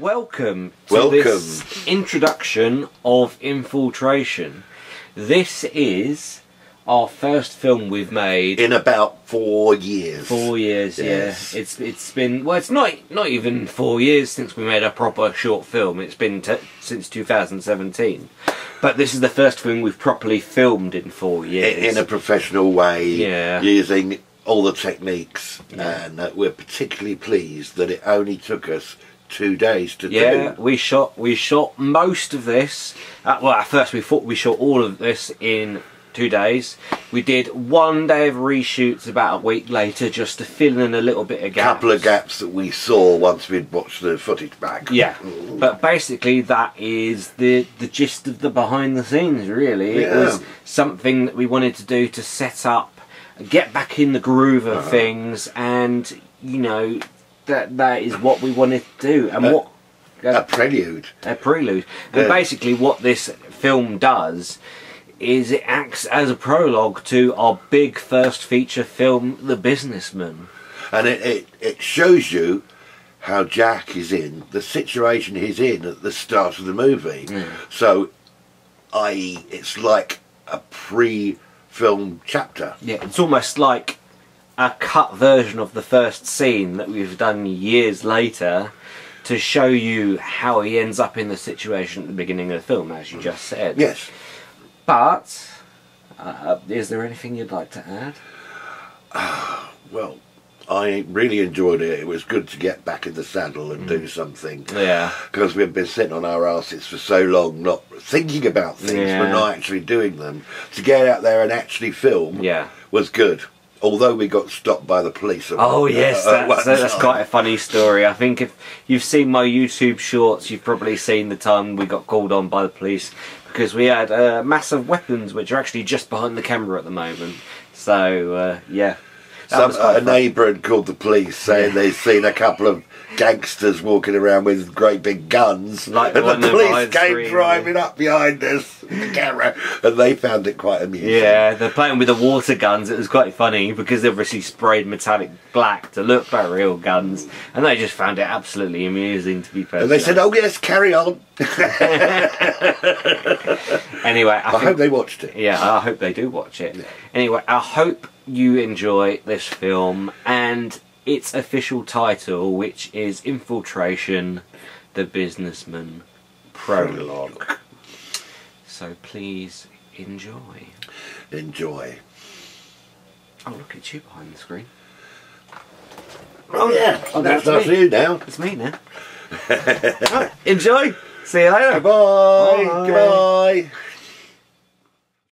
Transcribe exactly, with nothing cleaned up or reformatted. welcome to welcome. this introduction of Infiltration. This is our first film we've made in about four years. Four years, yes. yeah. It's it's been well, it's not not even four years since we made a proper short film. It's been t since two thousand seventeen, but this is the first film we've properly filmed in four years in, in a professional way. Yeah, using all the techniques, yeah. and uh, we're particularly pleased that it only took us two days to yeah, do. Yeah, we shot we shot most of this. Uh, well, at first we thought we shot all of this in two days. We did one day of reshoots about a week later just to fill in a little bit of gaps. Couple of gaps that we saw once we'd watched the footage back. Yeah. Ooh. But basically that is the the gist of the behind the scenes, really. Yeah. It was something that we wanted to do to set up, get back in the groove of uh-huh. things, and you know that that is what we wanted to do. And uh, what uh, a prelude. A prelude. And yeah. basically what this film does is it acts as a prologue to our big first feature film, The Businessman. And it, it, it shows you how Jack is in, the situation he's in at the start of the movie. Mm. So, that is it's like a pre-film chapter. Yeah, it's almost like a cut version of the first scene that we've done years later, to show you how he ends up in the situation at the beginning of the film, as you just said. Yes. But, uh, is there anything you'd like to add? Uh, well, I really enjoyed it. It was good to get back in the saddle and mm. do something. Yeah. Because we've been sitting on our asses for so long, not thinking about things, yeah. but not actually doing them. To get out there and actually film yeah. was good. Although we got stopped by the police. Oh yes, that's, that's quite a funny story. I think if you've seen my YouTube shorts, you've probably seen the time we got called on by the police because we had a uh, mass of weapons which are actually just behind the camera at the moment. So uh, yeah, Some, uh, a neighbour had called the police saying yeah. they'd seen a couple of gangsters walking around with great big guns, like and the police came screen, driving yeah. up behind us the camera, and they found it quite amusing. Yeah, they're playing with the water guns. It was quite funny because they obviously sprayed metallic black to look like real guns, and they just found it absolutely amusing, to be fair. And they said, "Oh yes, carry on." Anyway, I, I think, hope they watched it. Yeah, I hope they do watch it. Yeah. Anyway, I hope you enjoy this film and its official title, which is Infiltration, The Businessman Prologue. So please enjoy. Enjoy. Oh, look at you behind the screen. Oh yeah, oh, that's not you now. It's me now. Right, enjoy. See you later. Goodbye. Bye. Goodbye.